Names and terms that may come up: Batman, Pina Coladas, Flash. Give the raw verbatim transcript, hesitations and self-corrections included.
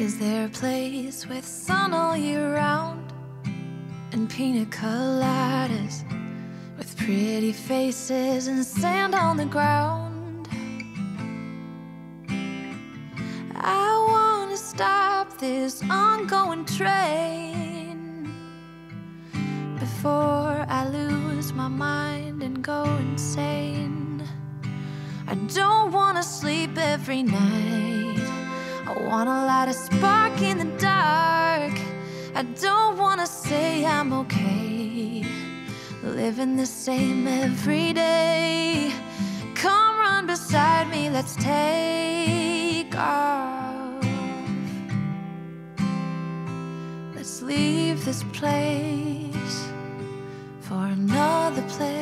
Is there a place with sun all year round and pina coladas with pretty faces and sand on the ground? I wanna stop this ongoing train before I lose my mind and go insane. I don't wanna sleep every night. I wanna light a spark in the dark. I don't wanna say I'm okay, living the same every day. Come run beside me, let's take off. Let's leave this place for another place.